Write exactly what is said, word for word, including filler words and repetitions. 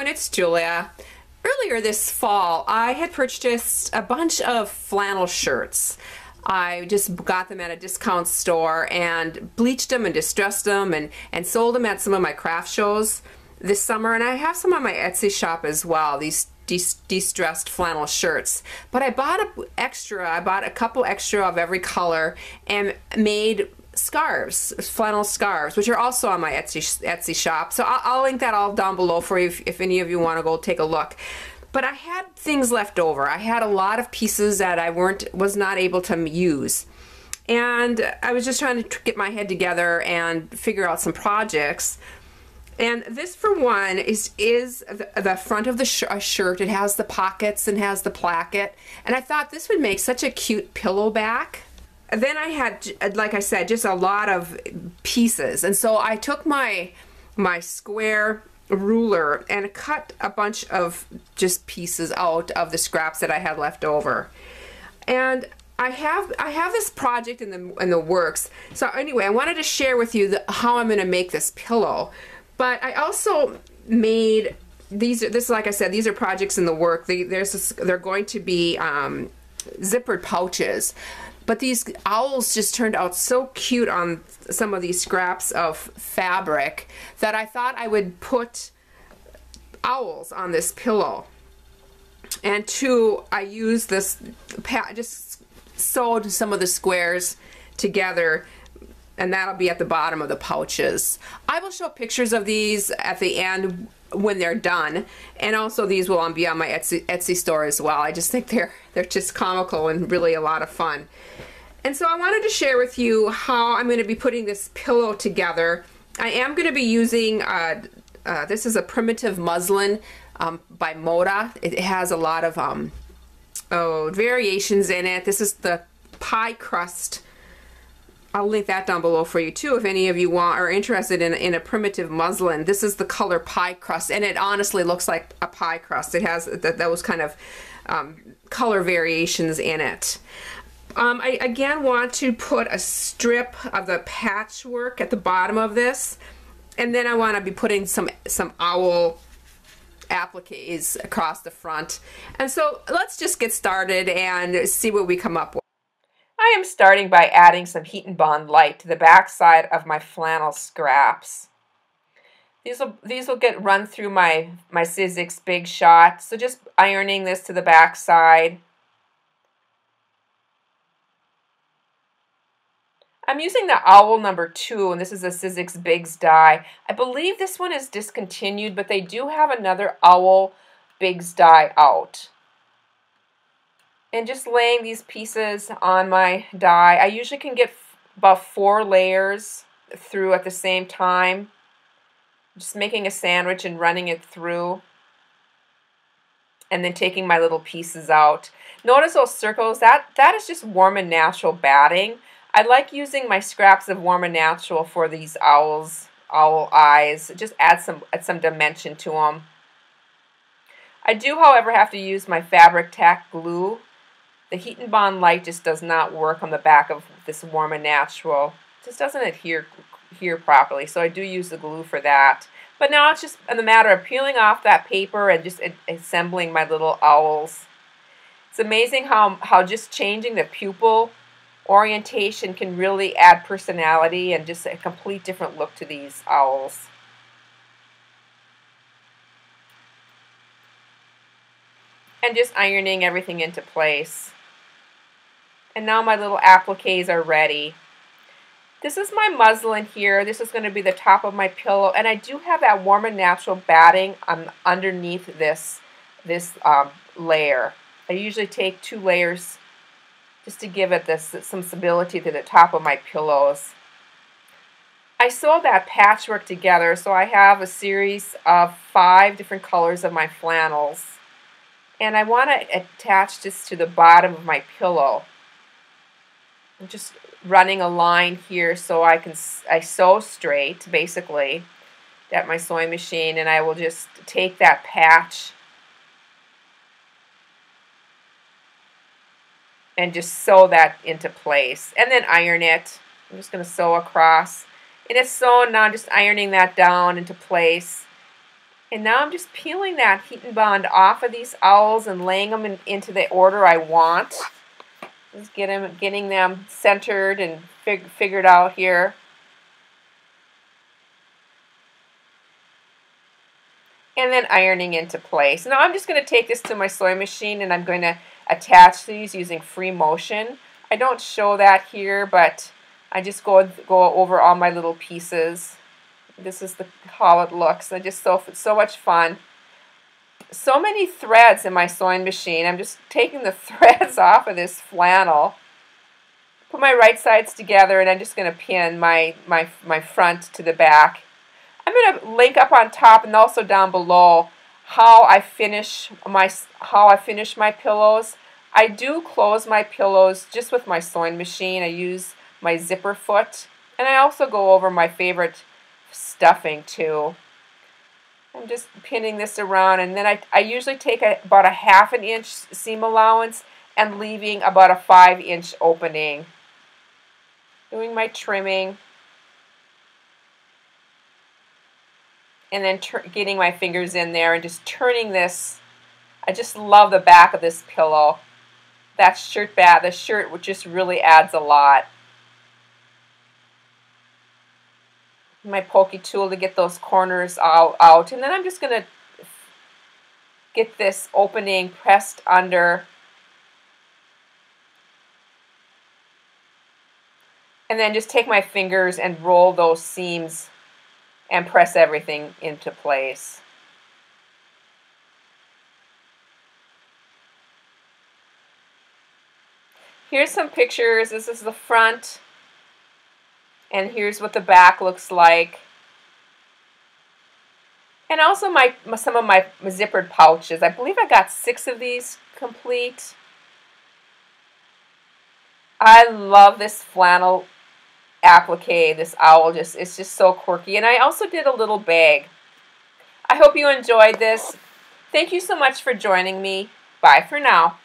everyone, it's Julia. Earlier this fall, I had purchased a bunch of flannel shirts. I just got them at a discount store and bleached them and distressed them and, and sold them at some of my craft shows this summer. And I have some on my Etsy shop as well, these de-stressed flannel shirts. But I bought a extra, I bought a couple extra of every color and made scarves, flannel scarves, which are also on my Etsy Etsy shop. So I'll, I'll link that all down below for you if, if any of you want to go take a look. But I had things left over. I had a lot of pieces that I weren't was not able to use. And I was just trying to get my head together and figure out some projects. And this, for one, is is the, the front of the sh a shirt. It has the pockets and has the placket. And I thought this would make such a cute pillow back. And then I had, like I said, just a lot of pieces. And so I took my my square ruler and cut a bunch of just pieces out of the scraps that I had left over. And I have I have this project in the in the works. So anyway, I wanted to share with you the, how I'm going to make this pillow. But I also made these. This, like I said, these are projects in the work. They, there's this, they're going to be um, zippered pouches. But these owls just turned out so cute on some of these scraps of fabric that I thought I would put owls on this pillow. And two, I used this, just sewed some of the squares together, and that'll be at the bottom of the pouches. I will show pictures of these at the end when they're done, and also these will be on my Etsy, Etsy store as well. I just think they're they're just comical and really a lot of fun. And so I wanted to share with you how I'm going to be putting this pillow together. I am going to be using, uh, uh, this is a Primitive Muslin um, by Moda. It has a lot of um, oh, variations in it. This is the PieCrust. I'll link that down below for you too if any of you want are interested in, in a primitive muslin. This is the color pie crust, and it honestly looks like a pie crust. It has th those kind of um, color variations in it. Um, I again want to put a strip of the patchwork at the bottom of this, and then I want to be putting some some owl appliques across the front. And so let's just get started and see what we come up with. I am starting by adding some heat and bond light to the back side of my flannel scraps. These will, these will get run through my, my Sizzix Big Shot, so just ironing this to the back side. I'm using the owl number two, and this is a Sizzix Bigz die. I believe this one is discontinued, but they do have another owl Bigz die out. And just laying these pieces on my die. I usually can get about four layers through at the same time. Just making a sandwich and running it through. And then taking my little pieces out. Notice those circles. That, that is just Warm and Natural batting. I like using my scraps of Warm and Natural for these owls, owl eyes. Just add some, add some dimension to them. I do, however, have to use my Fabric Tac glue. The heat and bond light just does not work on the back of this Warm and Natural. It just doesn't adhere here properly, so I do use the glue for that. But now it's just a matter of peeling off that paper and just assembling my little owls. It's amazing how, how just changing the pupil orientation can really add personality and just a complete different look to these owls. And just ironing everything into place. And now my little appliques are ready. This is my muslin here. This is going to be the top of my pillow, and I do have that Warm and Natural batting um, underneath this this um, layer. I usually take two layers just to give it this some stability to the top of my pillows. I sewed that patchwork together, so I have a series of five different colors of my flannels. And I want to attach this to the bottom of my pillow. I'm just running a line here so I can I sew straight, basically, at my sewing machine, and I will just take that patch and just sew that into place, and then iron it. I'm just going to sew across, and it's sewn now. Just ironing that down into place. And now I'm just peeling that heat and bond off of these owls and laying them in, into the order I want. Just get them, getting them centered and fig, figured out here. And then ironing into place. Now I'm just going to take this to my sewing machine and I'm going to attach these using free motion. I don't show that here, but I just go, go over all my little pieces. This is the, how it looks. I just so, so much fun. So many threads in my sewing machine. I'm just taking the threads off of this flannel. Put my right sides together, and I'm just going to pin my, my, my front to the back. I'm going to link up on top and also down below how I finish my, how I finish my pillows. I do close my pillows just with my sewing machine. I use my zipper foot, and I also go over my favorite stuffing too. I'm just pinning this around, and then I, I usually take a, about a half an inch seam allowance and leaving about a five inch opening. Doing my trimming and then getting my fingers in there and just turning this. I just love the back of this pillow. That shirt bag, the shirt which just really adds a lot. My pokey tool to get those corners all out, and then I'm just going to get this opening pressed under, and then just take my fingers and roll those seams and press everything into place. Here's some pictures. This is the front, and here's what the back looks like. And also my, my some of my zippered pouches. I believe I got six of these complete. I love this flannel applique, this owl, just it's just so quirky. And I also did a little bag. I hope you enjoyed this. Thank you so much for joining me. Bye for now.